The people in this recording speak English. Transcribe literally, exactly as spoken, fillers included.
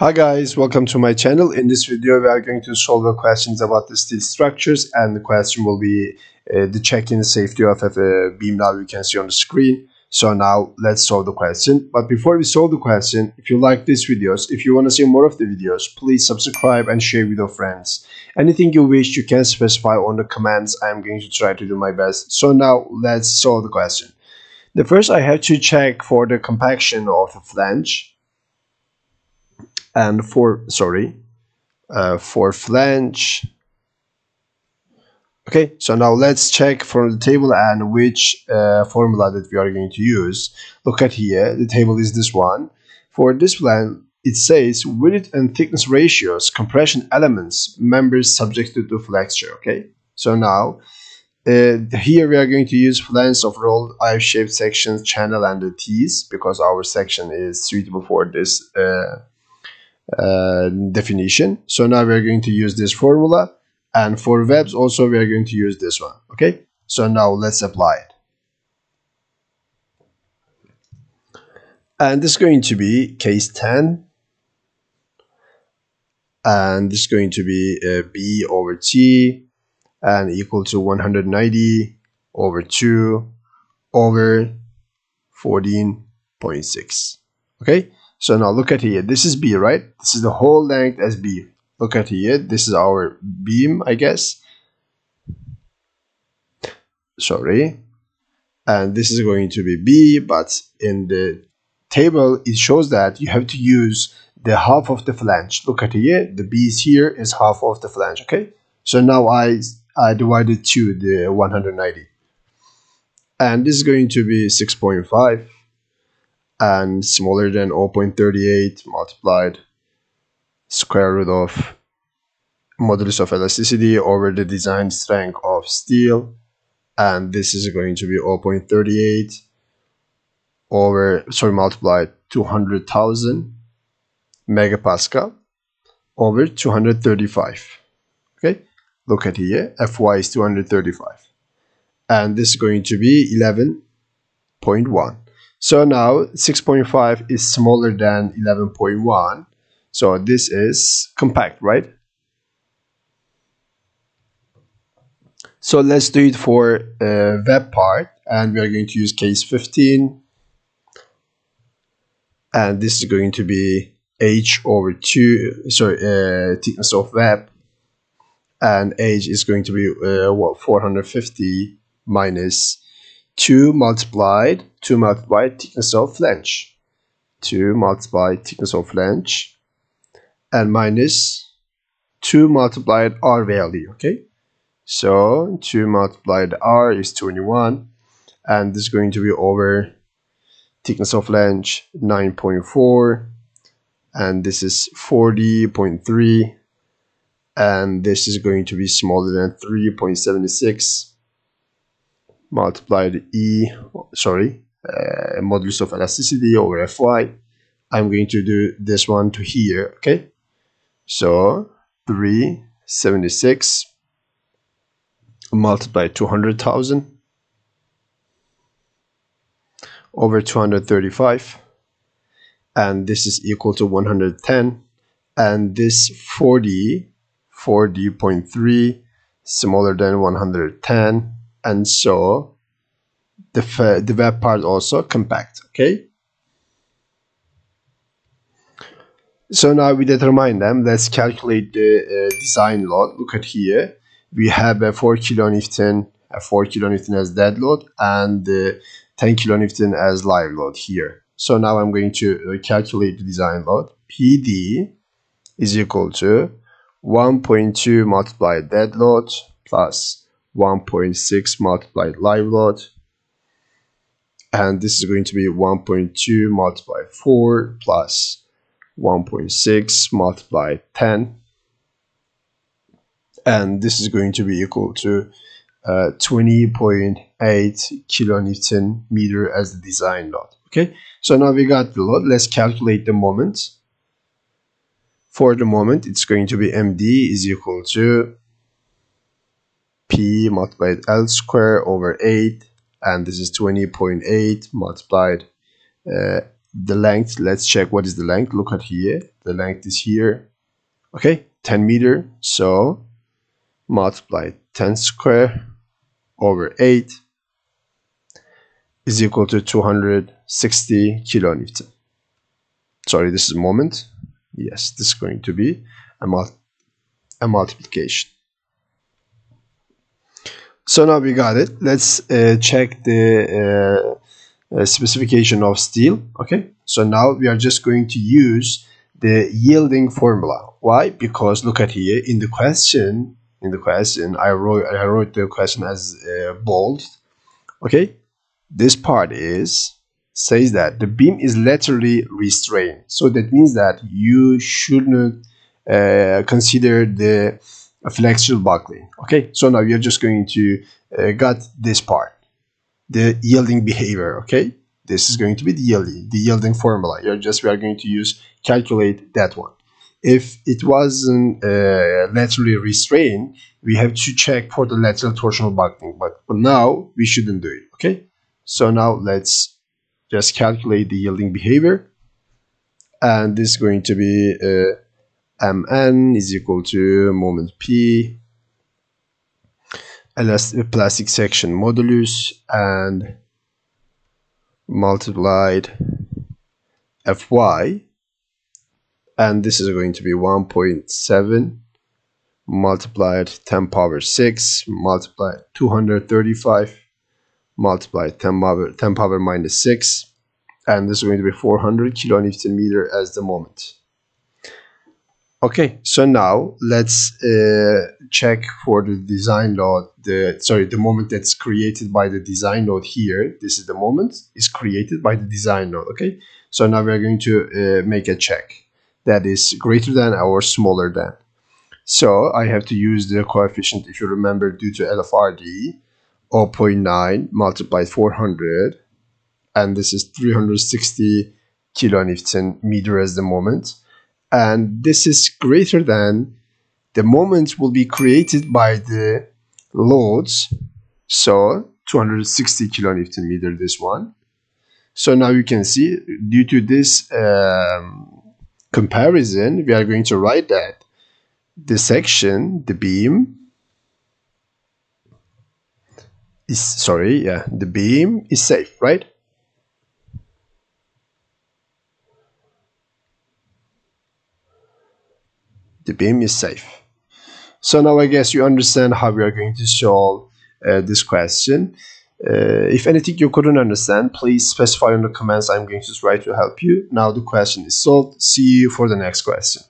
Hi guys, welcome to my channel. In this video we are going to solve the questions about the steel structures, and the question will be uh, the checking safety of a beam. Now you can see on the screen. So now let's solve the question. But before we solve the question, if you like these videos, if you want to see more of the videos, please subscribe and share with your friends. Anything you wish you can specify on the comments. I'm going to try to do my best. So now let's solve the question. The first, I have to check for the compaction of the flange. And for, sorry, uh, for flange. Okay, so now let's check from the table and which uh, formula that we are going to use. Look at here, the table is this one. For this flange, it says width and thickness ratios, compression elements, members subjected to flexure. Okay, so now uh, here we are going to use flanges of rolled I-shaped sections, channel, and the T's, because our section is suitable for this Uh, Uh, definition. So now we are going to use this formula, and for webs also we are going to use this one. Okay, so now let's apply it, and this is going to be case ten, and this is going to be uh, B over T and equal to one hundred ninety over two over fourteen point six. Okay, so now look at here, this is B, right? This is the whole length as B. Look at here, this is our beam, I guess. Sorry. And this is going to be B, but in the table it shows that you have to use the half of the flange. Look at here, the B is here is half of the flange, okay? So now I, I divided to the one hundred ninety. And this is going to be six point five. And smaller than zero point three eight multiplied square root of modulus of elasticity over the design strength of steel, and this is going to be zero point three eight over sorry multiplied two hundred thousand megapascal over two hundred thirty-five. Okay, look at here, F Y is two hundred thirty-five, and this is going to be eleven point one. So now six point five is smaller than eleven point one. So this is compact, right? So let's do it for uh, web part, and we are going to use case fifteen. And this is going to be H over two, sorry, uh, thickness of web. And H is going to be uh, what, four hundred fifty minus two multiplied, two multiplied thickness of flange, two multiplied thickness of flange, and minus two multiplied R value, okay? So two multiplied R is twenty-one, and this is going to be over thickness of flange nine point four, and this is forty point three, and this is going to be smaller than three point seven six. Multiplied E, sorry, uh, modulus of elasticity over F Y. I'm going to do this one to here, okay? So three seventy-six multiplied two hundred thousand over two hundred thirty-five, and this is equal to one hundred ten, and this forty, forty point three smaller than one hundred ten. And so the, the web part also compact, okay? So now we determine them. Let's calculate the uh, design load. Look at here. We have a four kilonewton, a four kilonewton as dead load, and the ten kilonewton as live load here. So now I'm going to uh, calculate the design load. P D is equal to one point two multiplied dead load plus one point six multiplied live load, and this is going to be one point two multiplied four plus one point six multiplied ten, and this is going to be equal to uh, twenty point eight kilonewton meter as the design load. Okay, so now we got the load. Let's calculate the moment. For the moment, it's going to be M D is equal to P multiplied L square over eight, and this is twenty point eight multiplied uh, the length. Let's check what is the length. Look at here, the length is here. Okay, ten meter. So multiply ten square over eight is equal to two hundred sixty kilonewton. Sorry, this is moment. Yes, this is going to be a, mul a multiplication. So now we got it. Let's uh, check the uh, uh, specification of steel. Okay, so now we are just going to use the yielding formula. Why? Because look at here in the question. In the question, I wrote I wrote the question as uh, bold. Okay, this part is says that the beam is laterally restrained. So that means that you shouldn't uh, consider the flexural buckling. Okay, so now we are just going to uh, got this part, the yielding behavior. Okay, this is going to be the yielding, the yielding formula. You're just we are going to use calculate that one. If it wasn't uh, laterally restrained, we have to check for the lateral torsional buckling, but for now we shouldn't do it. Okay, so now let's just calculate the yielding behavior, and this is going to be uh, M N is equal to moment P elastic plastic section modulus and multiplied F Y. And this is going to be one point seven multiplied ten power six multiplied two hundred thirty-five multiplied ten power minus six. And this is going to be four hundred kilonewton meter as the moment. Okay, so now let's uh, check for the design load. The, sorry, the moment that's created by the design load here. This is the moment is created by the design load. Okay, so now we're going to uh, make a check. That is greater than or smaller than. So I have to use the coefficient, if you remember, due to L F R D, zero point nine multiplied four hundred, and this is three hundred sixty kilonewton meter as the moment. And this is greater than the moment will be created by the loads, so two hundred sixty kilonewton meter, this one. So now you can see, due to this um, comparison, we are going to write that the section, the beam is sorry yeah the beam is safe, right? The beam is safe. So now I guess you understand how we are going to solve uh, this question. Uh, if anything you couldn't understand, please specify in the comments. I'm going to try to help you. Now the question is solved. See you for the next question.